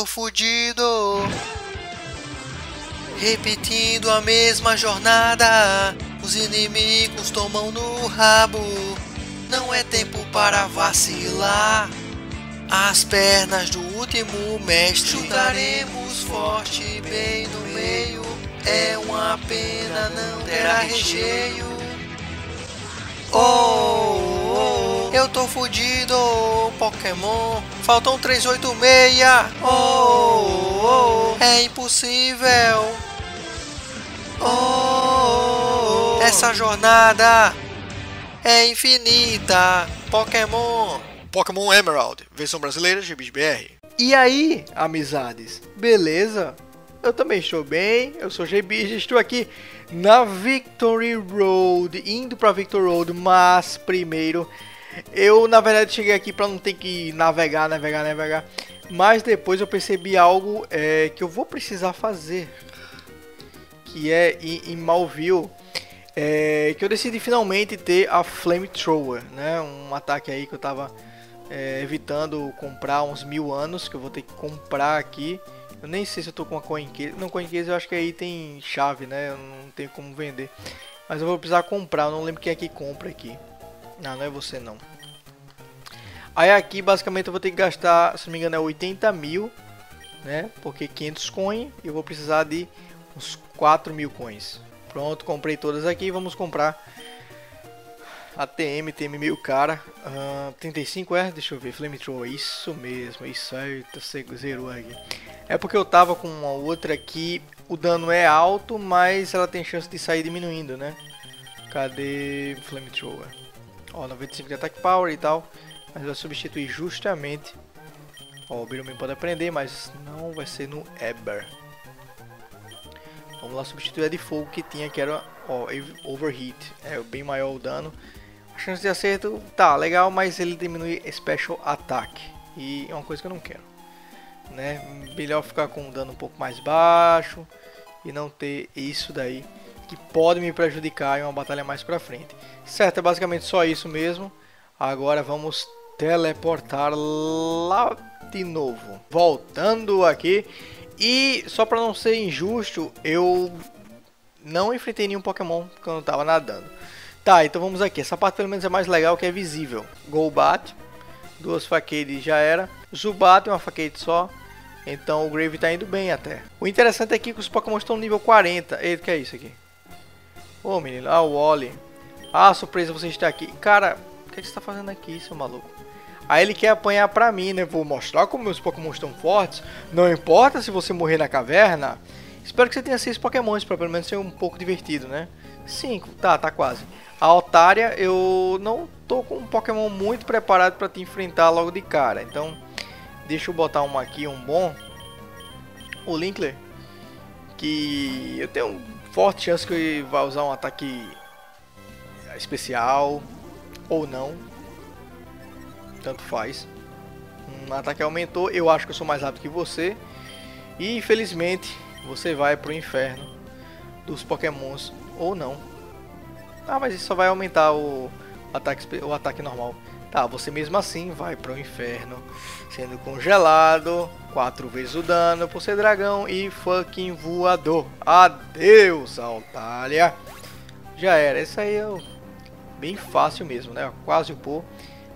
tô fudido. Repetindo a mesma jornada, os inimigos tomam no rabo. Não é tempo para vacilar. As pernas do último mestre chutaremos forte bem no meio. É uma pena, não terá recheio. Oh, oh, eu tô fudido, Pokémon. Faltam 386. Oh, oh, é impossível. Oh, oh, essa jornada é infinita. Pokémon. Pokémon Emerald, versão brasileira de GBR. E aí, amizades, beleza? Eu também estou bem, eu sou GBG, estou aqui na Victory Road, indo pra Victory Road, mas primeiro, eu na verdade cheguei aqui pra não ter que navegar, mas depois eu percebi algo que eu vou precisar fazer, que é em Malville, que eu decidi finalmente ter a Flamethrower, né, um ataque aí que eu tava evitando comprar há uns 1000 anos, que eu vou ter que comprar aqui. Eu nem sei se eu tô com a Coin Case. Não, Coin Case eu acho que aí tem chave, né? Eu não tenho como vender. Mas eu vou precisar comprar. Eu não lembro quem é que compra aqui. Não, não é você não. Aí aqui basicamente eu vou ter que gastar, se não me engano, é 80.000, né? Porque 500 coin. E eu vou precisar de uns 4.000 coins. Pronto, comprei todas aqui. Vamos comprar a TM meio cara. 35 é? Deixa eu ver. Flamethrower. Isso mesmo. Isso aí. Zerou aqui. É porque eu tava com uma outra que o dano é alto, mas ela tem chance de sair diminuindo, né? Cadê Flamethrower? Ó, 95 de attack power e tal. Mas vai substituir justamente. Ó, o Birumin pode aprender, mas não vai ser no Heber. Vamos lá substituir a de fogo que tinha, que era ó, overheat. É bem maior o dano. A chance de acerto tá legal, mas ele diminui special attack. E é uma coisa que eu não quero. Né? Melhor ficar com um dano um pouco mais baixo e não ter isso daí que pode me prejudicar em uma batalha mais pra frente. Certo, é basicamente só isso mesmo. Agora vamos teleportar lá de novo, voltando aqui. E só pra não ser injusto, eu não enfrentei nenhum Pokémon quando eu tava nadando. Tá, então vamos aqui. Essa parte pelo menos é mais legal, que é visível. Golbat, 2 Fakeade já era. Zubat tem uma Fakeade só. Então o Gravy tá indo bem até. O interessante é que os Pokémon estão no nível 40. Eita, que é isso aqui? Ô menino, ah, o Wally. Ah, surpresa, você está aqui. Cara, o que, é que você tá fazendo aqui, seu maluco? Aí ele quer apanhar pra mim, né? Vou mostrar como meus Pokémon estão fortes. Não importa se você morrer na caverna. Espero que você tenha 6 Pokémons pra pelo menos ser um pouco divertido, né? 5, tá quase. A Altaria, eu não tô com um Pokémon muito preparado pra te enfrentar logo de cara. Então, deixa eu botar uma aqui, um bom. O Linkler. Que eu tenho forte chance que ele vai usar um ataque especial. Ou não. Tanto faz. Um ataque aumentou. Eu acho que eu sou mais rápido que você. E infelizmente, você vai pro inferno dos Pokémons. Ou não. Ah, mas isso só vai aumentar o ataque normal. Tá, você mesmo assim vai para o inferno, sendo congelado, 4 vezes o dano por ser dragão e fucking voador. Adeus, Altaria. Já era, isso aí é bem fácil mesmo, né? Quase o pô.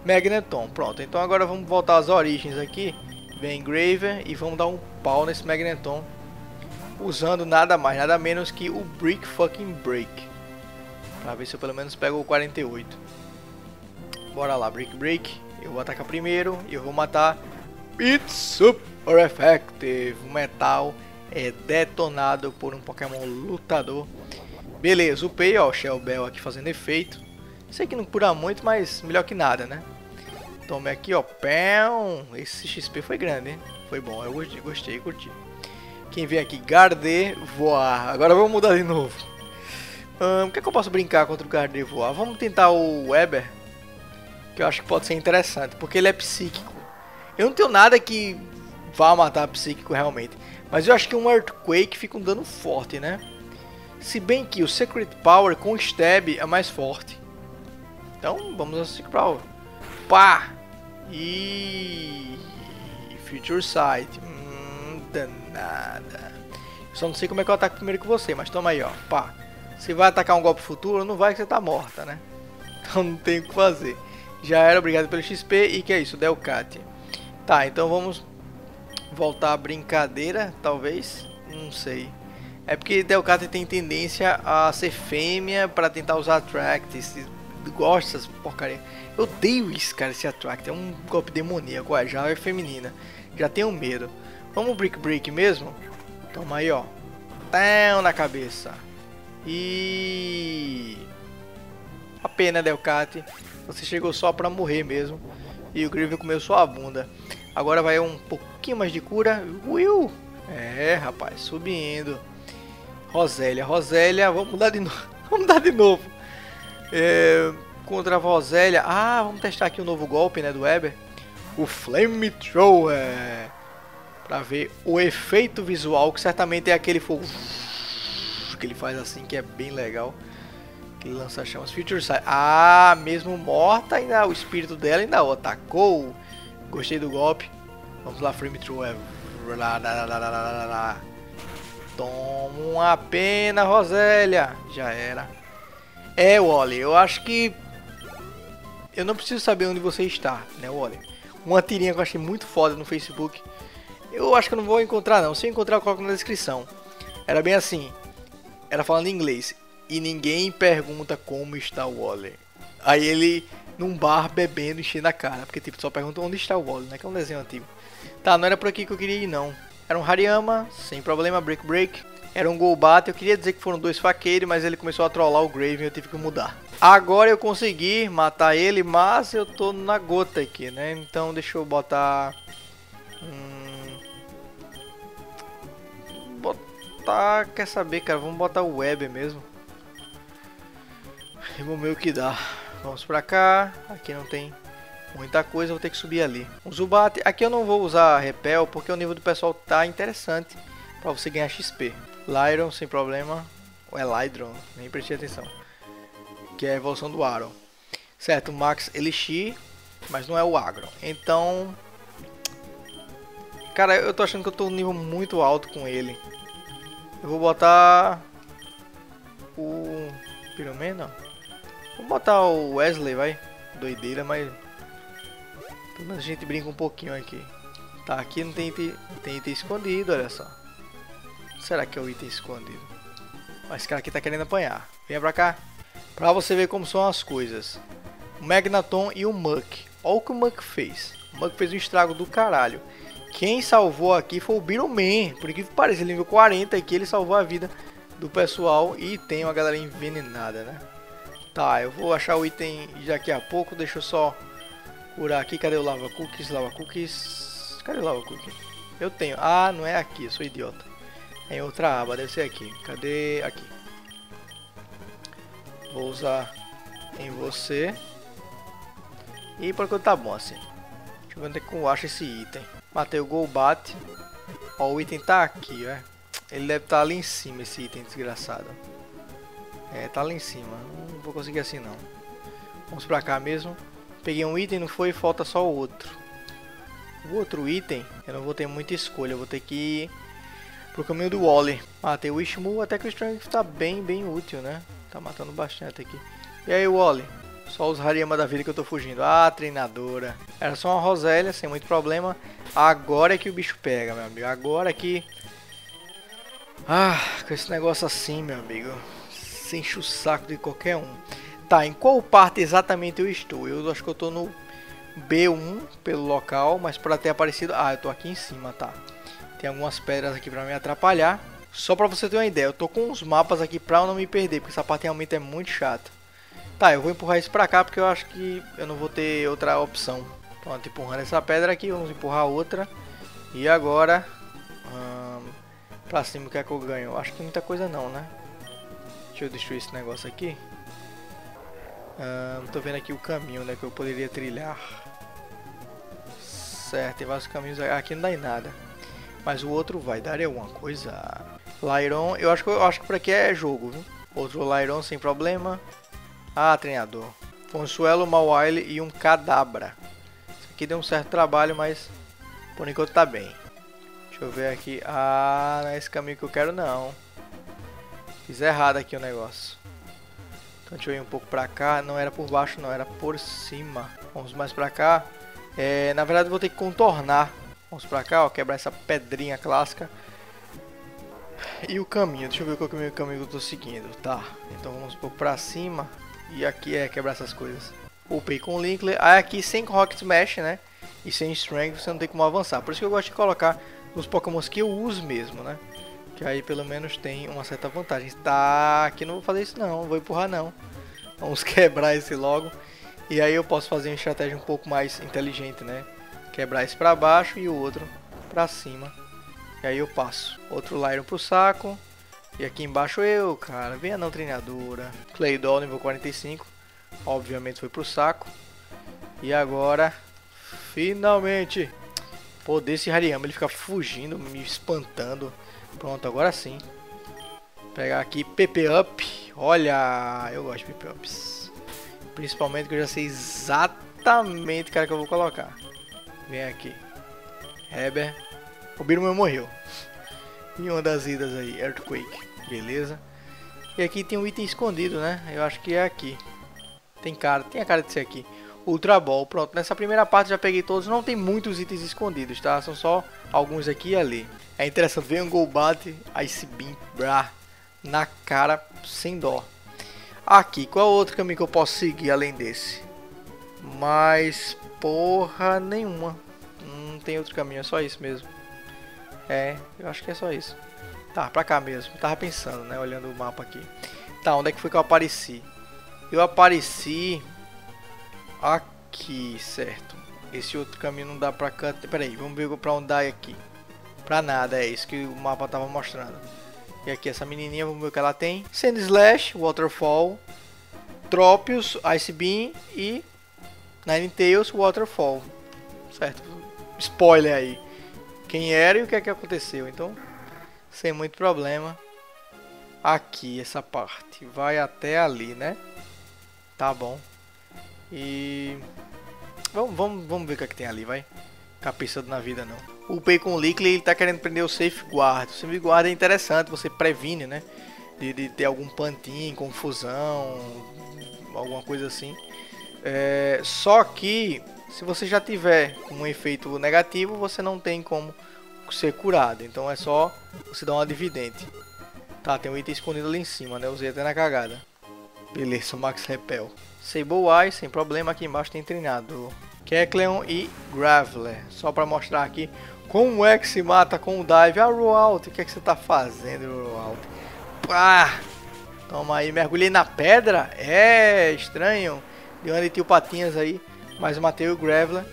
Magneton, pronto. Então agora vamos voltar às origens aqui. Vem Graven e vamos dar um pau nesse Magneton. Usando nada mais, nada menos que o Brick Break. Pra ver se eu pelo menos pego o 48. Bora lá, Brick Break. Eu vou atacar primeiro e eu vou matar. It's super effective. O metal é detonado por um Pokémon lutador. Beleza, upei, ó, o Shell Bell aqui fazendo efeito. Sei que não cura muito, mas melhor que nada, né? Tome aqui, ó, pão. Esse XP foi grande, hein? Foi bom, eu gostei, curti. Quem vem aqui, Gardevoir. Agora vamos mudar de novo. O que é que eu posso brincar contra o Gardevoir? Vamos tentar o Weber. Que eu acho que pode ser interessante, porque ele é psíquico. Eu não tenho nada que vá matar psíquico realmente. Mas eu acho que um Earthquake fica um dano forte, né? Se bem que o Secret Power com Stab é mais forte. Então, vamos ao Secret Power. Pá! E Future Sight. danada. Eu só não sei como é que eu ataco primeiro que você, mas toma aí, ó. Pá. Se vai atacar um golpe futuro, não vai que você tá morta, né? Então não tem o que fazer. Já era, obrigado pelo XP. E que é isso, Delcate. Tá, então vamos voltar à brincadeira, talvez. Não sei. É porque Delcate tem tendência a ser fêmea pra tentar usar attract. Gosto dessas porcaria. Eu odeio isso, cara, esse attract. É um golpe demoníaco. Ah, já é feminina. Já tenho medo. Vamos Brick Break mesmo? Toma aí, ó. Tão na cabeça. E... a pena, Delcate. Você chegou só pra morrer mesmo. E o Gravy comeu só a bunda. Agora vai um pouquinho mais de cura. Will! É, rapaz. Subindo. Rosélia. Rosélia. Vamos mudar de novo. Vamos mudar de novo. É, contra a Rosélia. Ah, vamos testar aqui o novo golpe, né, do Weber. O Flamethrower. Pra ver o efeito visual, que certamente é aquele fogo que ele faz assim, que é bem legal. Que lança chamas. Future Sight. Ah, mesmo morta, ainda o espírito dela ainda o atacou. Gostei do golpe. Vamos lá, Flamethrower. Toma uma pena, Rosélia. Já era. É, Wally, eu acho que... eu não preciso saber onde você está, né, Wally? Uma tirinha que eu achei muito foda no Facebook. Eu acho que eu não vou encontrar, não. Se eu encontrar, eu coloco na descrição. Era bem assim. Era falando em inglês. E ninguém pergunta como está o Wally. Aí ele, num bar, bebendo, enchendo a cara. Porque, tipo, só pergunta onde está o Wally, né? Que é um desenho antigo. Tá, não era por aqui que eu queria ir, não. Era um Hariyama, sem problema, Brick Break. Era um Golbat. Eu queria dizer que foram dois Fakeade, mas ele começou a trollar o Graven e eu tive que mudar. Agora eu consegui matar ele, mas eu tô na gota aqui, né? Então deixa eu botar... botar... quer saber, cara? Vamos botar o Weber mesmo. E vamos ver o que dá. Vamos pra cá. Aqui não tem muita coisa, vou ter que subir ali. Um Zubat. Aqui eu não vou usar repel, porque o nível do pessoal tá interessante pra você ganhar XP. Lairon, sem problema. Ou é Lairon, nem prestei atenção. Que é a evolução do Aron. Certo, Max Elixir, mas não é o Agron. Então... cara, eu tô achando que eu tô num nível muito alto com ele. Eu vou botar... o... Piromeno? Vou botar o Wesley, vai. Doideira, mas... pelo menos a gente brinca um pouquinho aqui. Tá, aqui não tem item, tem item escondido, olha só. Será que é o item escondido? Mas esse cara aqui tá querendo apanhar. Venha pra cá. Pra você ver como são as coisas. O Magneton e o Muck. Olha o que o Muck fez. O Muck fez um estrago do caralho. Quem salvou aqui foi o Beetleman. Por incrível que pareça, ele nível 40 aqui. Ele salvou a vida do pessoal. E tem uma galera envenenada, né? Tá, eu vou achar o item daqui a pouco. Deixa eu só curar aqui. Cadê o lava cookies? Lava cookies. Cadê o lava cookies? Eu tenho. Ah, não é aqui. Eu sou idiota. É em outra aba. Deve ser aqui. Cadê? Aqui. Vou usar em você. E por enquanto tá bom assim. Deixa eu ver onde é que eu acho esse item. Matei o Golbat. Ó, o item tá aqui, né? Ele deve estar ali em cima, esse item desgraçado. É, tá ali em cima. Não vou conseguir assim, não. Vamos pra cá mesmo. Peguei um item, não foi? Falta só o outro. O outro item, eu não vou ter muita escolha. Eu vou ter que ir pro caminho do Wally. Matei o Ishmu. Até que o Strength tá bem útil, né? Tá matando bastante aqui. E aí, Wally? Só os Hariyama da vida que eu tô fugindo. Ah, treinadora. Era só uma Rosélia, sem muito problema. Agora é que o bicho pega, meu amigo. Agora é que... ah, com esse negócio assim, meu amigo. Você enche o saco de qualquer um. Tá, em qual parte exatamente eu estou? Eu acho que eu tô no B1 pelo local, mas pra ter aparecido... ah, eu tô aqui em cima, tá. Tem algumas pedras aqui pra me atrapalhar. Só pra você ter uma ideia, eu tô com uns mapas aqui pra eu não me perder, porque essa parte realmente é muito chata. Tá, eu vou empurrar isso pra cá, porque eu acho que eu não vou ter outra opção. Pronto, empurrando essa pedra aqui, vamos empurrar outra. E agora, pra cima, o que é que eu ganho? Acho que muita coisa não, né? Deixa eu destruir esse negócio aqui. Tô vendo aqui o caminho, né, que eu poderia trilhar. Certo, tem vários caminhos aqui, não dá em nada. Mas o outro vai dar alguma coisa. Lairon, eu acho que por aqui é jogo, viu? Outro Lairon sem problema. Ah, treinador. Consuelo, uma Wily e um Kadabra. Isso aqui deu um certo trabalho, mas por enquanto tá bem. Deixa eu ver aqui. Ah, não é esse caminho que eu quero, não. Fiz errado aqui o negócio. Então deixa eu ir um pouco pra cá. Não era por baixo, não. Era por cima. Vamos mais pra cá. É, na verdade eu vou ter que contornar. Vamos pra cá, ó. Quebrar essa pedrinha clássica. E o caminho. Deixa eu ver qual é o caminho que eu tô seguindo. Tá. Então vamos um pouco pra cima. E aqui é quebrar essas coisas. Upei com o Linkler. Aí aqui sem Rocket Smash, né? E sem Strength você não tem como avançar. Por isso que eu gosto de colocar os Pokémons que eu uso mesmo, né? Que aí pelo menos tem uma certa vantagem. Tá, aqui não vou fazer isso não, não vou empurrar não. Vamos quebrar esse logo. E aí eu posso fazer uma estratégia um pouco mais inteligente, né? Quebrar esse pra baixo e o outro pra cima. E aí eu passo. Outro Lairon pro saco. E aqui embaixo eu, cara. Venha não, treinadora. Claydol nível 45. Obviamente foi pro saco. E agora, finalmente, pô, desse Hariyama, ele fica fugindo, me espantando. Pronto, agora sim. Vou pegar aqui PP Up. Olha, eu gosto de PP Ups. Principalmente que eu já sei exatamente o cara que eu vou colocar. Vem aqui. Heber. O Birman morreu. E uma das idas aí, Earthquake. Beleza. E aqui tem um item escondido, né? Eu acho que é aqui. Tem a cara de ser aqui. Ultra Ball, pronto, nessa primeira parte já peguei todos, não tem muitos itens escondidos, tá? São só alguns aqui e ali. É interessante, veio um Golbat, Ice Beam, brá, na cara, sem dó. Aqui, qual é o outro caminho que eu posso seguir além desse? Mas, porra nenhuma, não tem outro caminho, é só isso mesmo. É, eu acho que é só isso. Tá, pra cá mesmo, tava pensando, né, olhando o mapa aqui. Tá, onde é que foi que eu apareci? Eu apareci... aqui, certo. Esse outro caminho não dá pra cá. Pera aí, vamos ver pra onde dá aqui. Pra nada, é isso que o mapa tava mostrando. E aqui essa menininha, vamos ver o que ela tem. Sand Slash, Waterfall, Tropius, Ice Beam e Ninetales, Waterfall. Certo, spoiler aí. Quem era e o que é que aconteceu, então... sem muito problema. Aqui, essa parte. Vai até ali, né? Tá bom. E... Vamos ver o que, é que tem ali, vai. Ficar pensando na vida, não. Upei com o Linkler, ele tá querendo prender o safeguard. O safeguard é interessante, você previne, né? De ter algum pantinho, confusão, alguma coisa assim. É, só que, se você já tiver um efeito negativo, você não tem como ser curado. Então é só você dar uma dividente. Tá, tem um item escondido ali em cima, né? Usei até na cagada. Beleza, o Max Repel. Sableye, sem problema, aqui embaixo tem treinador. Kecleon e Graveler. Só pra mostrar aqui como é que se mata com o Dive. Ah, Rollout, o que é que você tá fazendo, Rollout? Pá! Toma aí, mergulhei na pedra? É, estranho. Deu ali tio patinhas aí, mas matei o Graveler.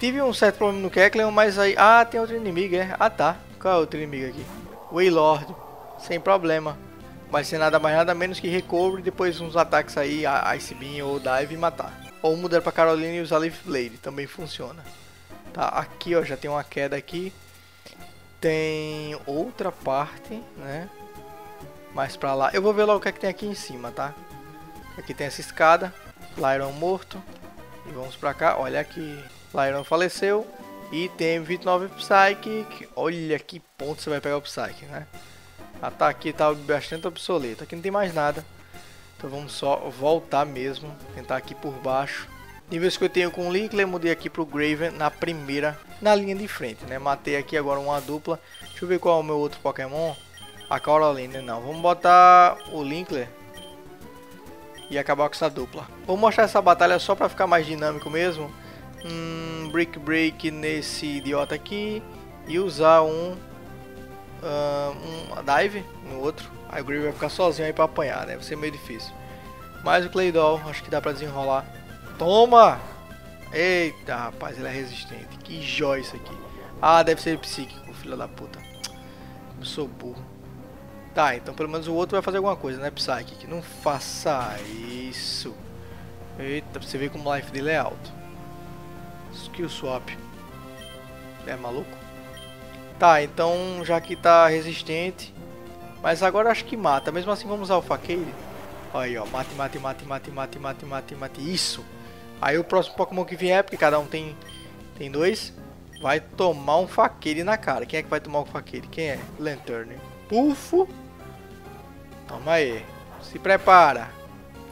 Tive um certo problema no Kecleon, mas aí... ah, tem outro inimigo, é. Ah, tá. Qual é o outro inimigo aqui? Waylord, sem problema. Vai ser nada mais nada menos que recovery, depois uns ataques aí, Ice Beam ou Dive e matar. Ou mudar pra Carolina e usar Leaf Blade, também funciona. Tá, aqui ó, já tem uma queda aqui. Tem outra parte, né? Mais pra lá. Eu vou ver logo o que é que tem aqui em cima, tá? Aqui tem essa escada. Lairon morto. E vamos pra cá, olha aqui. Lairon faleceu. E tem 29 Psychic. Olha que ponto você vai pegar o Psychic, né? Ataque tá bastante obsoleto. Aqui não tem mais nada. Então vamos só voltar mesmo. Tentar aqui por baixo. Nível 51 com o Linkler. Mudei aqui pro Graven na primeira. Na linha de frente, né? Matei aqui agora uma dupla. Deixa eu ver qual é o meu outro Pokémon. A Caroline, não. Vamos botar o Linkler. E acabar com essa dupla. Vou mostrar essa batalha só pra ficar mais dinâmico mesmo. Brick Break nesse idiota aqui. E usar um dive no outro. Aí o Gravy vai ficar sozinho aí pra apanhar, né? Vai ser meio difícil. Mas o Claydol, acho que dá pra desenrolar. Toma! Eita, rapaz, ele é resistente. Que joia isso aqui. Ah, deve ser psíquico, filho da puta. Eu sou burro. Tá, então pelo menos o outro vai fazer alguma coisa, né? Psyche, não faça isso. Eita, você vê como o life dele é alto. Skill swap. É maluco? Tá, então já que tá resistente, mas agora acho que mata. Mesmo assim vamos usar o Fakeade. Olha aí, ó, mate, isso. Aí o próximo Pokémon que vier, porque cada um tem dois, Vai tomar um Fakeade na cara. Quem é que vai tomar um Fakeade? Quem é? Lantern. Pufo. Toma aí. Se prepara.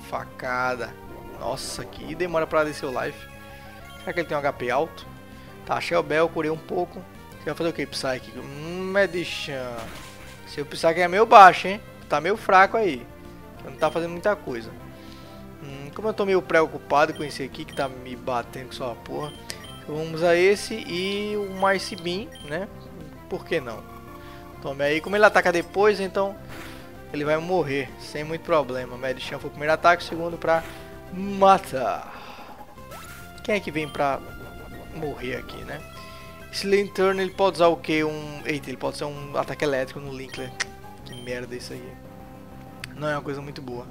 Facada. Nossa, que demora pra descer o life. Será que ele tem um HP alto? Tá, Shell Bell, curei um pouco. Você vai fazer o que, Psyche? Medichan. Seu Psyche é meio baixo, hein? Tá meio fraco aí. Não tá fazendo muita coisa. Como eu tô meio preocupado com esse aqui que tá me batendo com sua porra. Vamos a esse e o Ice Beam, né? Por que não? Tome aí. Como ele ataca depois, então ele vai morrer sem muito problema. Medichan foi o primeiro ataque, o segundo pra matar. Quem é que vem pra morrer aqui, né? Esse Lantern, ele pode usar o que? Eita, ele pode ser um ataque elétrico no Linkler. Que merda isso aí. Não é uma coisa muito boa.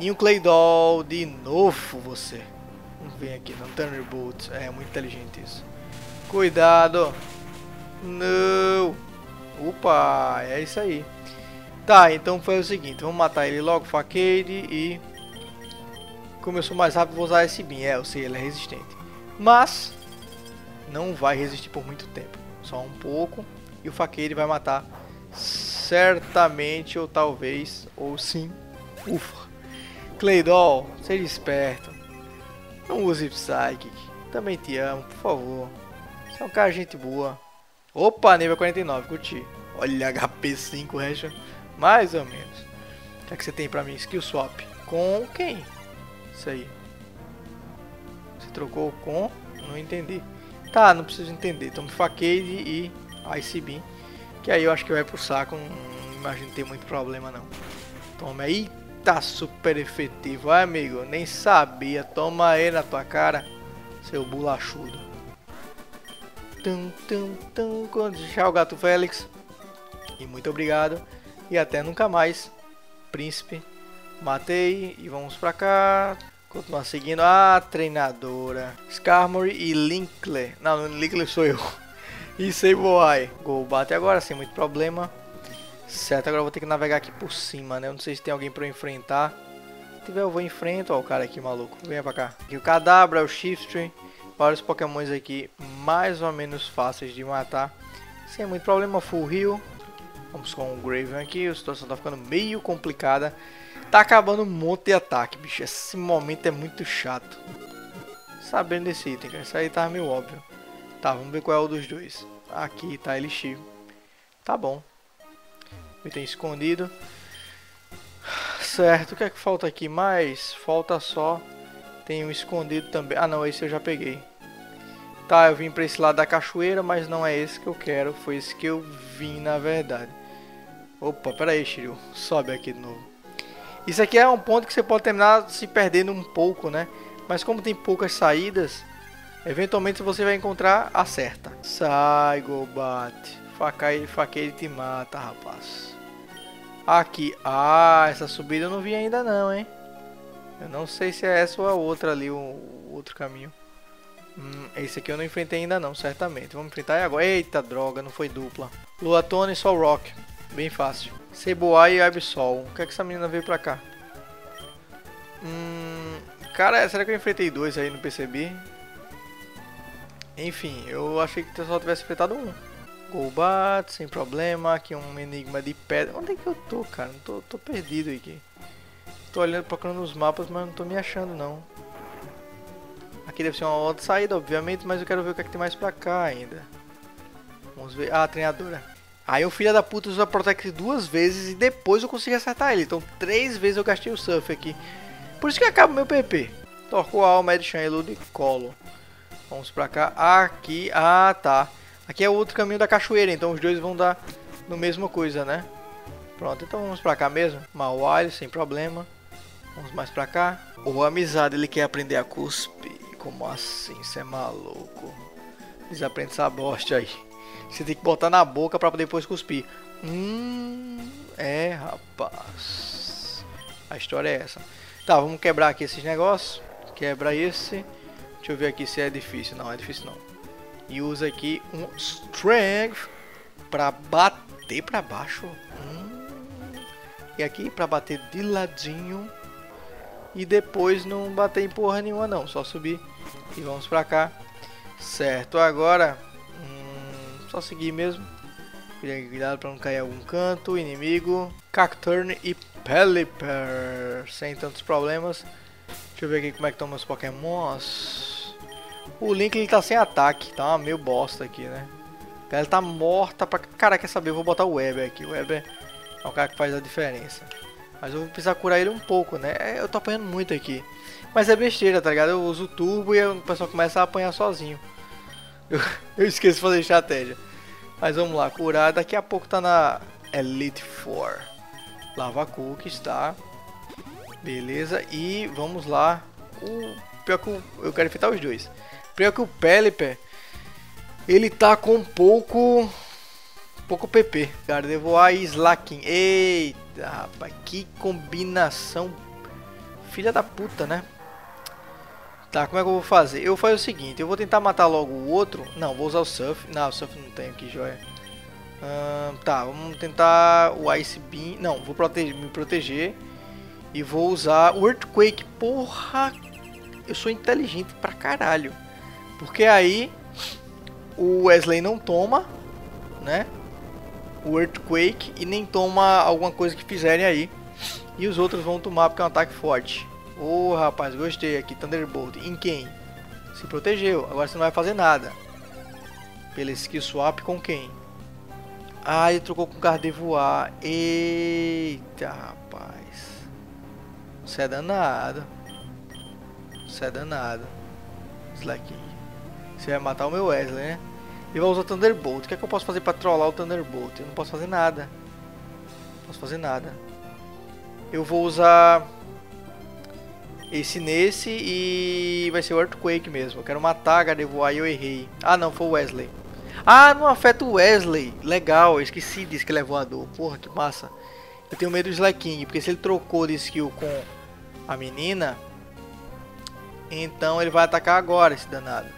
E o Claydol de novo, você. Vem aqui, não. Thunderbolt. É muito inteligente isso. Cuidado. Não. Opa, é isso aí. Tá, então foi o seguinte. Vamos matar ele logo, Fakeade. E como eu sou mais rápido, vou usar esse Beam. É, eu sei, ele é resistente. Mas não vai resistir por muito tempo. Só um pouco. E o Fakeade vai matar certamente, ou talvez, ou sim. Ufa. Claydol, seja esperto. Não use Psyche. Também te amo, por favor. Você é um cara de gente boa. Opa, nível 49, curti. Olha, HP 5, resto. Mais ou menos. O que é que você tem pra mim? Skill swap. Com quem? Isso aí. Você trocou com? Não entendi. Tá, não preciso entender. Então, Fakeade e Ice Beam. Que aí eu acho que vai pro saco. Não imagino ter muito problema, não. Toma aí. Tá super efetivo, vai, amigo, nem sabia, toma aí na tua cara, seu bolachudo. Tchau, Gato Félix, e muito obrigado, e até nunca mais, príncipe. Matei, e vamos pra cá, continuar seguindo a treinadora, Skarmory e Linkler, não, Linkler sou eu, e Sableye. Golbat agora, sem muito problema. Certo, agora eu vou ter que navegar aqui por cima, né? Eu não sei se tem alguém pra eu enfrentar. Se tiver, eu vou enfrentar. Ó, o cara aqui, maluco. Venha pra cá. Aqui o Kadabra, o Shiftry. Vários pokémons aqui mais ou menos fáceis de matar. Sem muito problema, full heal. Vamos com o Graven aqui. A situação tá ficando meio complicada. Tá acabando um monte de ataque, bicho. Esse momento é muito chato. Sabendo desse item, cara. Isso aí tá meio óbvio. Tá, vamos ver qual é o dos dois. Aqui tá Elixir. Tá bom. Item escondido. Certo, o que é que falta aqui mais? Falta só. Tem um escondido também. Ah não, esse eu já peguei. Tá, eu vim pra esse lado da cachoeira, mas não é esse que eu quero. Foi esse que eu vim, na verdade. Opa, pera aí, Shiryu. Sobe aqui de novo. Isso aqui é um ponto que você pode terminar se perdendo um pouco, né? Mas como tem poucas saídas, eventualmente você vai encontrar a certa. Sai, Golbat. Fakeade te mata, rapaz. Aqui. Ah, essa subida eu não vi ainda não, hein. Eu não sei se é essa ou a outra ali, o outro caminho. Esse aqui eu não enfrentei ainda não, certamente. Vamos enfrentar agora. Eita, droga, não foi dupla. Luatone e Sol Rock. Bem fácil. Sableye e Ibisol. O que é que essa menina veio pra cá? Cara, será que eu enfrentei dois aí e não percebi? Enfim, eu achei que eu só tivesse enfrentado um. Golbat, sem problema, aqui um enigma de pedra. Onde é que eu tô, cara? Não tô perdido aqui. Tô olhando, procurando os mapas, mas não tô me achando, não. Aqui deve ser uma outra saída, obviamente, mas eu quero ver o que é que tem mais pra cá ainda. Vamos ver. Ah, a treinadora. Aí o filho da puta usa Protect duas vezes e depois eu consigo acertar ele. Então, três vezes eu gastei o Surf aqui. Por isso que acaba o meu PP. Torco Al, Medichan, Elude, Colo. Vamos pra cá. Aqui. Ah, tá. Aqui é o outro caminho da cachoeira, então os dois vão dar no mesma coisa, né? Pronto, então vamos pra cá mesmo. Mawile, sem problema. Vamos mais pra cá. Ô, amizade, ele quer aprender a cuspir. Como assim? Você é maluco. Desaprende essa bosta aí. Você tem que botar na boca pra depois cuspir. É, rapaz. A história é essa. Tá, vamos quebrar aqui esses negócios. Quebra esse. Deixa eu ver aqui se é difícil. Não, é difícil não. E usa aqui um Strength pra bater pra baixo. E aqui pra bater de ladinho. E depois não bater em porra nenhuma não. Só subir. E vamos pra cá. Certo, agora Só seguir mesmo. Cuidado pra não cair em algum canto. Inimigo, Cacturne e Pelipper. Sem tantos problemas. Deixa eu ver aqui como é que estão meus pokémons. O Link, ele tá sem ataque. Tá meio bosta aqui, né? Ela tá morta pra... Cara, quer saber? Eu vou botar o Weber aqui. O Weber é um cara que faz a diferença. Mas eu vou precisar curar ele um pouco, né? Eu tô apanhando muito aqui. Mas é besteira, tá ligado? Eu uso o turbo e o pessoal começa a apanhar sozinho. Eu esqueço de fazer estratégia. Mas vamos lá, curar. Daqui a pouco tá na Elite 4. Lava cookies, tá? Beleza. E vamos lá. Pior que eu quero enfrentar os dois. Pior que o Pelipper, ele tá com pouco PP. Gardevoir e Slaking. Eita, rapaz. Que combinação. Filha da puta, né? Tá, como é que eu vou fazer? Eu faço o seguinte, eu vou tentar matar logo o outro. Não, vou usar o Surf. Não, o Surf não tem aqui, joia. Tá, vamos tentar o Ice Beam. Não, vou me proteger. E vou usar o Earthquake. Porra! Eu sou inteligente pra caralho. Porque aí o Wesley não toma, né? O Earthquake. E nem toma alguma coisa que fizerem aí. E os outros vão tomar porque é um ataque forte. Ô, rapaz, gostei aqui, Thunderbolt. Em quem? Se protegeu. Agora você não vai fazer nada. Pela skill swap com quem? Ah, ele trocou com o Gardevoir. Eita, rapaz. Você é danado. Você é danado. Slack. Você vai matar o meu Wesley, né? Ele vai usar Thunderbolt. O que é que eu posso fazer pra trollar o Thunderbolt? Eu não posso fazer nada. Não posso fazer nada. Eu vou usar... esse nesse e vai ser o Earthquake mesmo. Eu quero matar a Gardevoir e eu errei. Ah, não, foi o Wesley. Ah, não afeta o Wesley. Legal, eu esqueci disso que ele é voador. Porra, que massa. Eu tenho medo do Slaking, porque se ele trocou de skill com a menina, então ele vai atacar agora, esse danado.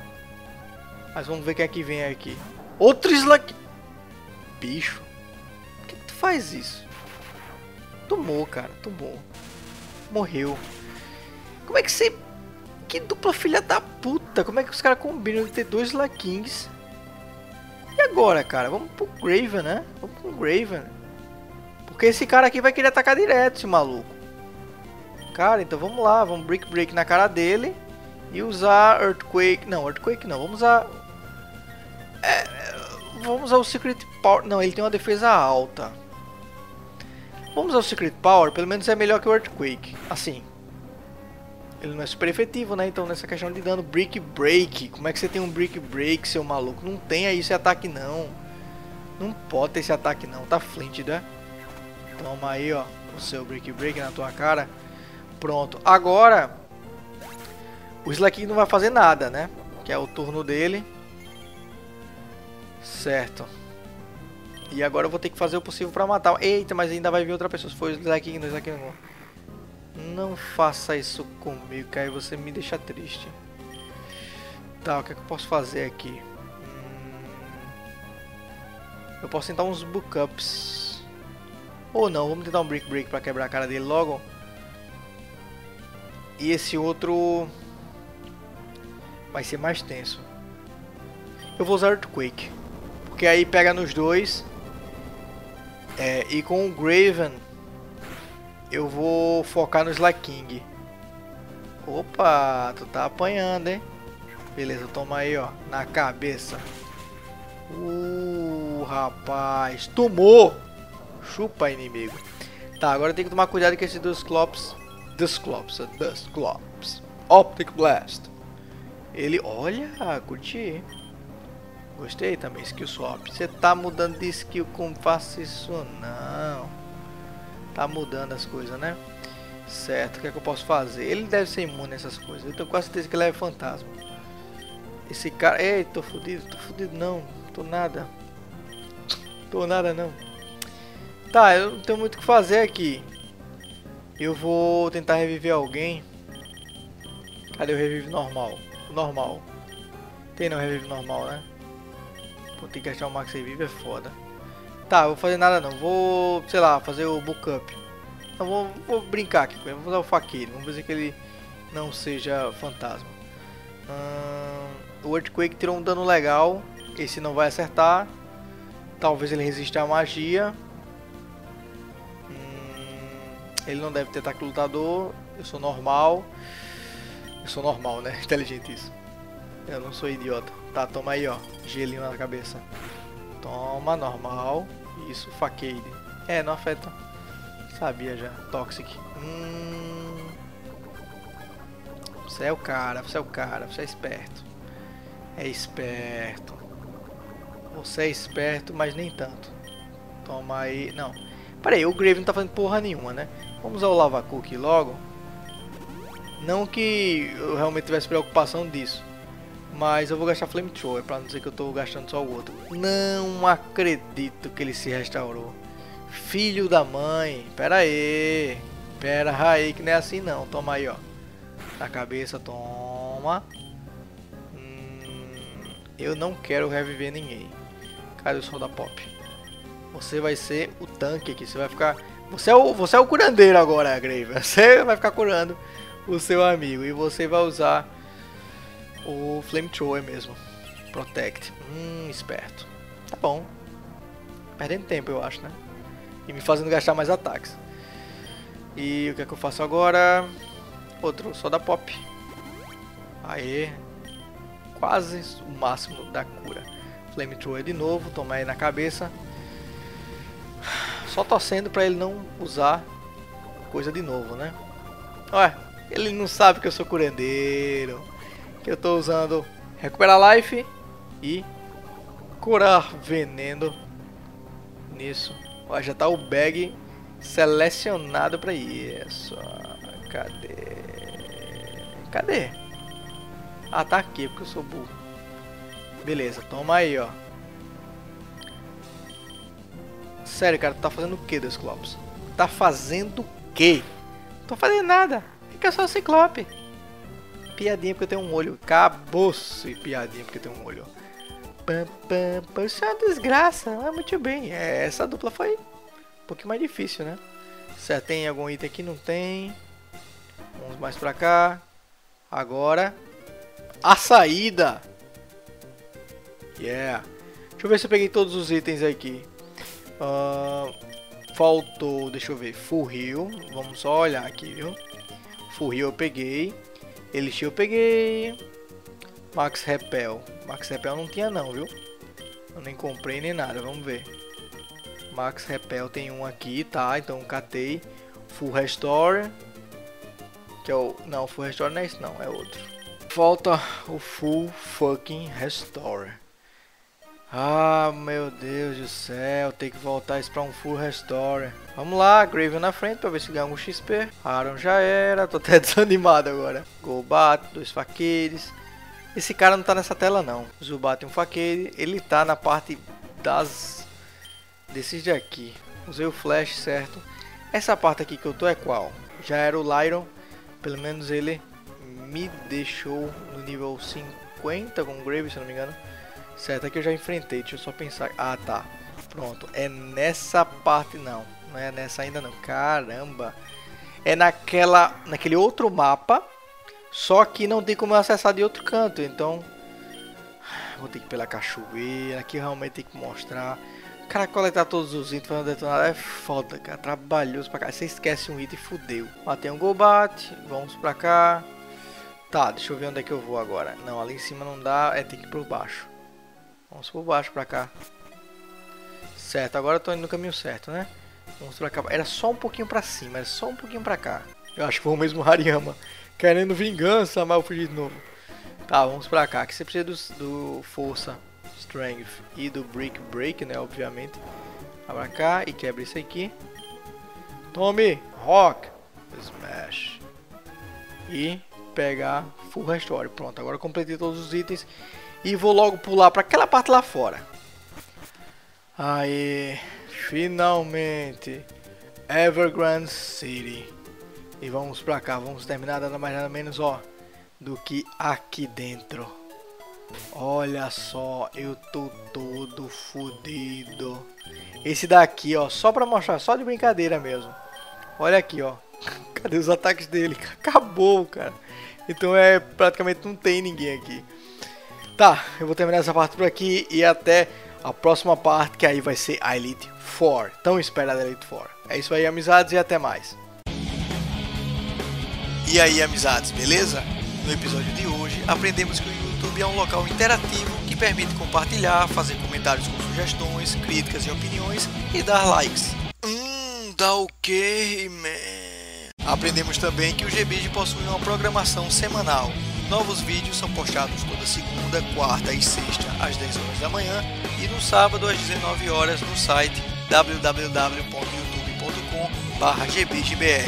Mas vamos ver quem é que vem aqui. Outro Slaking. Bicho. Por que tu faz isso? Tomou, cara, tomou. Morreu. Como é que você... Que dupla filha da puta. Como é que os caras combinam de ter dois Lakings? E agora, cara? Vamos pro Graven, né? Vamos pro Graven. Porque esse cara aqui vai querer atacar direto, esse maluco. Cara, então vamos lá. Vamos Brick Break na cara dele. E usar Earthquake... Não, Earthquake não. Vamos usar... Vamos usar o Secret Power... Não, ele tem uma defesa alta. Vamos usar o Secret Power. Pelo menos é melhor que o Earthquake. Assim... Ele não é super efetivo, né? Então nessa questão de dano, Brick Break. Como é que você tem um Brick Break, seu maluco? Não tem aí esse ataque, não. Não pode ter esse ataque, não. Tá flint, né? Toma aí, ó. O seu Brick Break na tua cara. Pronto. Agora, o Slaking não vai fazer nada, né? Que é o turno dele. Certo. E agora eu vou ter que fazer o possível pra matar. Eita, mas ainda vai vir outra pessoa. Se for o Slaking, não, Slaking não. Não faça isso comigo, que aí você me deixa triste. Tá, o que é que eu posso fazer aqui? Eu posso tentar uns bookups. Ou não, vamos tentar um Brick Break pra quebrar a cara dele logo. E esse outro... vai ser mais tenso. Eu vou usar Earthquake. Porque aí pega nos dois. E com o Graven... eu vou focar no Slaking. Opa, tu tá apanhando, hein? Beleza, toma aí, ó. Na cabeça. Rapaz. Tomou! Chupa, inimigo. Tá, agora eu tenho que tomar cuidado com esse Dusclops. Optic Blast. Ele... Olha, curti. Gostei também, skill swap. Você tá mudando de skill, como faço isso não? Tá mudando as coisas, né? Certo, o que é que eu posso fazer? Ele deve ser imune a essas coisas. Eu tenho quase certeza que ele é fantasma. Esse cara... Ei, tô fudido não. Tô nada não. Tá, eu não tenho muito o que fazer aqui. Eu vou tentar reviver alguém. Cadê o revive normal? Normal. Tem não revive normal, né? Pô, tem que achar o Max revive, é foda. Tá, vou fazer nada não, vou, sei lá, fazer o backup. Não, vou brincar aqui com ele, vou usar o Fakeade, vamos ver se ele não seja fantasma. O Earthquake tirou um dano legal, esse não vai acertar. Talvez ele resista à magia. Ele não deve ter ataque lutador. Eu sou normal. Eu sou normal, né? Inteligente isso. Eu não sou idiota. Tá, toma aí, ó. Gelinho na cabeça. Toma, normal. Isso, Fakeade. É, não afeta. Sabia já. Toxic. Você é o cara, você é o cara. Você é esperto. É esperto. Você é esperto, mas nem tanto. Toma aí. Não. Pera aí, o Graven não tá fazendo porra nenhuma, né? Vamos ao lava cookie logo. Não que eu realmente tivesse preocupação disso. Mas eu vou gastar Flamethrower, pra não dizer que eu tô gastando só o outro. Não acredito que ele se restaurou. Filho da mãe. Pera aí. Pera aí, que não é assim não. Toma aí, ó. Na cabeça, toma. Eu não quero reviver ninguém. Cadê o sol da pop? Você vai ser o tanque aqui. Você vai ficar... Você é o curandeiro agora, Graven. Você vai ficar curando o seu amigo. E você vai usar o Flamethrower mesmo. Protect. Esperto. Tá bom. Perdendo tempo, eu acho, né? E me fazendo gastar mais ataques. E o que é que eu faço agora? Outro, só da pop. Aê. Quase o máximo da cura. Flamethrower de novo, toma aí na cabeça. Só torcendo pra ele não usar coisa de novo, né? Ué, ele não sabe que eu sou curandeiro. Que eu tô usando recuperar life e curar veneno. Nisso. Ó, já tá o bag selecionado pra isso. Cadê? Cadê? Ah, tá aqui, porque eu sou burro. Beleza, toma aí, ó. Sério, cara, tu tá fazendo o que do Ciclope? Tá fazendo o quê? Não tô fazendo nada. Fica só o Ciclope. Piadinha porque eu tenho um olho. Acabou-se piadinha porque eu tenho um olho. Pam, pam, pam. Isso é uma desgraça. Ah, muito bem. É, essa dupla foi um pouquinho mais difícil, né? Você tem algum item aqui? Não tem. Vamos mais pra cá. Agora... A saída. Yeah. Deixa eu ver se eu peguei todos os itens aqui. Faltou, deixa eu ver, Full Heal. Vamos só olhar aqui, viu? Full Heal eu peguei. Elixir eu peguei. Max Repel. Max Repel não tinha não, viu? Eu nem comprei nem nada, vamos ver. Max Repel tem um aqui, tá? Então catei. Full Restore. Que é o... Não, Full Restore não é isso não, é outro. Falta o Full Fucking Restore. Ah, meu Deus do céu. Tem que voltar isso pra um Full Restore. Vamos lá, Graven na frente pra ver se ganha um XP. Lairon já era. Tô até desanimado agora. Golbat, 2 Fakeades. Esse cara não tá nessa tela não. Zubat e um Fakeade. Ele tá na parte das... Desses daqui. Usei o Flash, certo. Essa parte aqui que eu tô é qual? Já era o Lairon. Pelo menos ele... me deixou no nível 50 com o Gravy, se não me engano. Certo, aqui eu já enfrentei, deixa eu só pensar. Ah, tá, pronto, é nessa parte não, não é nessa ainda não. Caramba, é naquele outro mapa. Só que não tem como eu acessar de outro canto, então vou ter que ir pela cachoeira. Aqui realmente tem que mostrar. Cara, coletar todos os itens fazendo detonada é foda, cara, trabalhoso pra cá. Você esquece um item e fodeu. Matei um Golbat, vamos pra cá. Tá, deixa eu ver onde é que eu vou agora. Não, ali em cima não dá, é tem que ir por baixo. Vamos por baixo, pra cá. Certo, agora eu tô indo no caminho certo, né? Vamos pra cá. Era só um pouquinho pra cima, era só um pouquinho pra cá. Eu acho que foi o mesmo Hariyama. Querendo vingança, mas eu fugi de novo. Tá, vamos pra cá. Aqui você precisa do Força, Strength e do Brick Break, né? Obviamente. Vai pra cá e quebra isso aqui. Tome! Rock! Smash! E... pegar Full Restore. Pronto, agora eu completei todos os itens e vou logo pular para aquela parte lá fora. Aí, finalmente, Evergrande City. E vamos para cá, vamos terminar nada mais nada menos, ó, do que aqui dentro. Olha só, eu tô todo fodido. Esse daqui, ó, só para mostrar, só de brincadeira mesmo. Olha aqui, ó. Cadê os ataques dele? Acabou, cara. Então é praticamente não tem ninguém aqui. Tá, eu vou terminar essa parte por aqui e até a próxima parte, que aí vai ser a Elite 4, tão esperada Elite 4. É isso aí, amizades, e até mais. E aí, amizades, beleza? No episódio de hoje aprendemos que o YouTube é um local interativo que permite compartilhar, fazer comentários com sugestões, críticas e opiniões e dar likes. Dá ok, man. Aprendemos também que o GBIG possui uma programação semanal. Novos vídeos são postados toda segunda, quarta e sexta às 10 horas da manhã e no sábado às 19 horas no site www.youtube.com/gbgbr.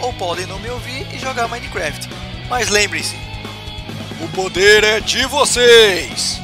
Ou podem não me ouvir e jogar Minecraft. Mas lembrem-se, o poder é de vocês!